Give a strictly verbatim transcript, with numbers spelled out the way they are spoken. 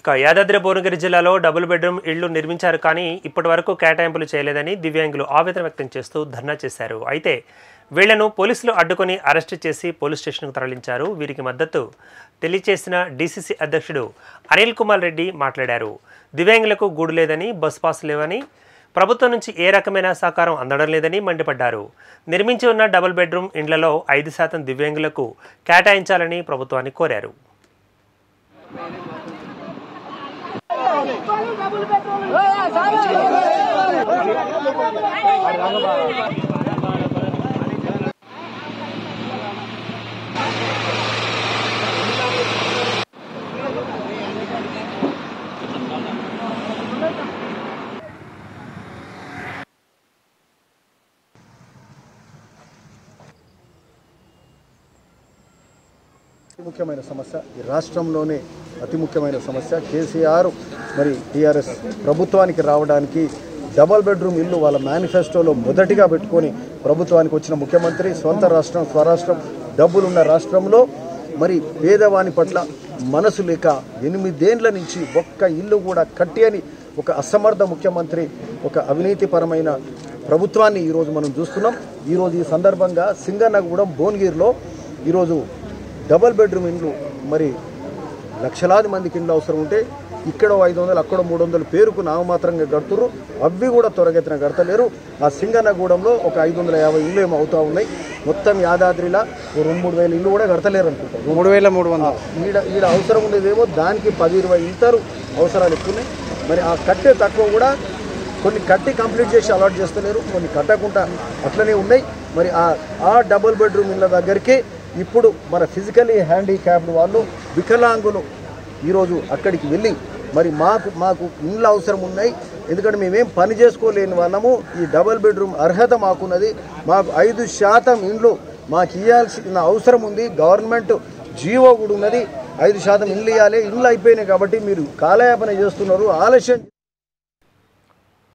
ఇక యాదాద్రి భువనగిరి జిల్లాలో double bedroom ఇళ్లు నిర్మించారు కానీ ఇప్పటివరకు కేటాయింపులు చేయలేదని దివ్యాంగులు ఆవేదన వ్యక్తం చేస్తూ ధర్నా చేశారు. అయితే వీళ్లను పోలీసులు అడ్డుకొని అరెస్ట్ చేసి పోలీస్ స్టేషన్కు తరలించారు. వీరికి మద్దతు తెలియజేసిన డీసీసీ అధ్యక్షుడు అనిల్ కుమార్ రెడ్డి మాట్లాడారు. దివ్యాంగులకు గూడు లేదని, బస్ పాస్ లేవని, ప్రభుత్వం నుంచి ఏ రకమైన సహకారం అందడం లేదని మండిపడ్డారు. నిర్మించి ఉన్న డబుల్ బెడ్రూమ్ ఇండ్లలో ఐదు శాతం దివ్యాంగులకు కేటాయించాలని ప్రభుత్వాన్ని కోరారు. ముఖ్యమైన సమస్య, ఈ రాష్ట్రంలోనే అతి ముఖ్యమైన సమస్య. కేసీఆర్ మరి టీఆర్ఎస్ ప్రభుత్వానికి రావడానికి డబల్ బెడ్రూమ్ ఇల్లు వాళ్ళ మేనిఫెస్టోలో మొదటిగా పెట్టుకొని ప్రభుత్వానికి వచ్చిన ముఖ్యమంత్రి, సొంత రాష్ట్రం స్వరాష్ట్రం, డబ్బులున్న రాష్ట్రంలో మరి పేదవాని పట్ల మనసు లేక ఎనిమిదేండ్ల నుంచి ఒక్క ఇల్లు కూడా కట్టి అని ఒక అసమర్థ ముఖ్యమంత్రి, ఒక అవినీతిపరమైన ప్రభుత్వాన్ని ఈరోజు మనం చూస్తున్నాం. ఈరోజు ఈ సందర్భంగా సింగన్నగూడెం భువనగిరిలో ఈరోజు డబల్ బెడ్రూమ్ ఇండ్లు మరి లక్షలాది మందికి ఇండ్లు అవసరం ఉంటే ఇక్కడ ఐదు వందలు అక్కడ మూడు వందలు పేరుకు నామమాత్రంగా కడుతున్నారు. అవి కూడా త్వరగతిన కడతలేరు. ఆ సింగన్నగూడెంలో ఒక ఐదు వందల యాభై ఇండ్లు ఏమో అవుతూ ఉన్నాయి. మొత్తం యాదాద్రిలా రెండు మూడు వేల ఇండ్లు కూడా కడతలేరు అనుకుంటారు. మూడు వేల మూడు వందల ఈడ ఈడ అవసరం ఉండేదేమో దానికి పది ఇరవై ఇంతలు అవసరాలు ఎక్కువ ఉన్నాయి. మరి ఆ కట్టే తక్కువ కూడా కొన్ని కట్టి కంప్లీట్ చేసి అలాట్ చేస్తలేరు, కొన్ని కట్టకుండా అట్లనే ఉన్నాయి. మరి ఆ ఆ డబల్ బెడ్రూమ్ ఇళ్ళ దగ్గరికి ఇప్పుడు మన ఫిజికలీ హ్యాండిక్యాప్డ్ వాళ్ళు, వికలాంగులు ఈరోజు అక్కడికి వెళ్ళి మరి మాకు మాకు ఇండ్లు అవసరం ఉన్నాయి, ఎందుకంటే మేమేం పని చేసుకోలేని వాళ్ళము, ఈ డబల్ బెడ్రూమ్ అర్హత మాకున్నది, మాకు ఐదు శాతం ఇండ్లు మాకు ఇవ్వాల్సిన అవసరం ఉంది, గవర్నమెంట్ జీవో కూడా ఉన్నది, ఐదు శాతం ఇండ్లు ఇవ్వాలి, ఇండ్లు అయిపోయినాయి కాబట్టి మీరు కాలయాపన చేస్తున్నారు, ఆలస్యం